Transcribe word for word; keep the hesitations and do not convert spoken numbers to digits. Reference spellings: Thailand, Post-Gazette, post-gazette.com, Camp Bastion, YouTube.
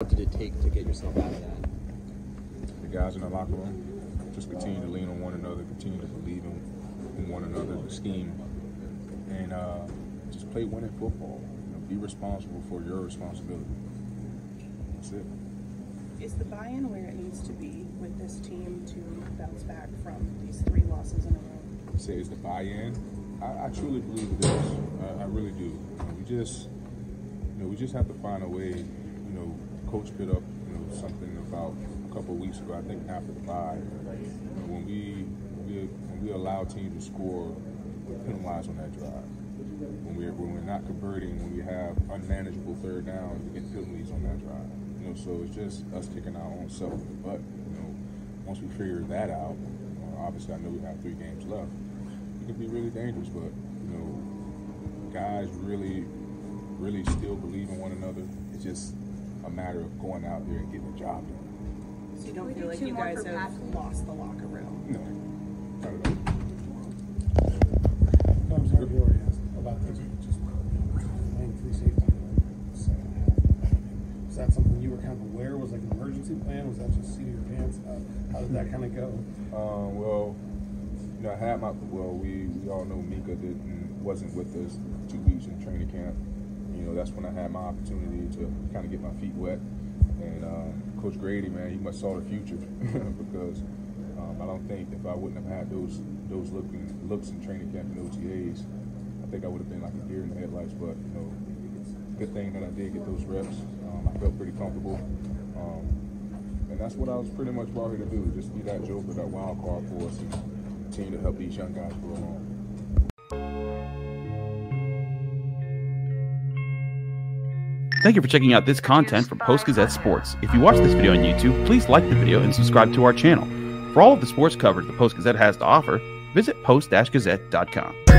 What did it take to get yourself out of that? The guys in the locker room just continue to lean on one another, continue to believe in one another, the scheme, and uh, just play winning football. You know, be responsible for your responsibility. That's it. Is the buy-in where it needs to be with this team to bounce back from these three losses in a row? You say is the buy-in? I, I truly believe it is. I, I really do. You know, we just, you know, we just have to find a way. You know, Coach put up, you know, something about a couple of weeks ago. I think after the bye, you know, when we when we when we allow teams to score, we're penalized on that drive. When we're when we're not converting, when we have unmanageable third downs, we get penalties on that drive. You know, so it's just us kicking our own self in the butt. You know, once we figure that out, you know, obviously I know we have three games left. It can be really dangerous, but you know, guys really, really still believe in one another. It's just a matter of going out there and getting the job done. So you don't we feel like you guys have lost the locker room? No, not at all. About the just playing free safety in the second half. Was that something you were kind of aware was like an emergency plan? Was that just seat of your pants? Uh, how did that kind of go? Uh, well, you know, I had my well. We we all know Mika didn't wasn't with us two weeks in training camp. You know, that's when I had my opportunity to kind of get my feet wet. And uh, Coach Grady, man, he must saw the future because um, I don't think if I wouldn't have had those those looking looks in training camp and O T As, I think I would have been like a deer in the headlights. But you know, good thing that I did get those reps. Um, I felt pretty comfortable, um, and that's what I was pretty much brought here to do: just be that joker, that wild card for us, and continue to help these young guys grow along. Thank you for checking out this content from Post-Gazette Sports. If you watch this video on YouTube, please like the video and subscribe to our channel. For all of the sports coverage the Post-Gazette has to offer, visit post dash gazette dot com.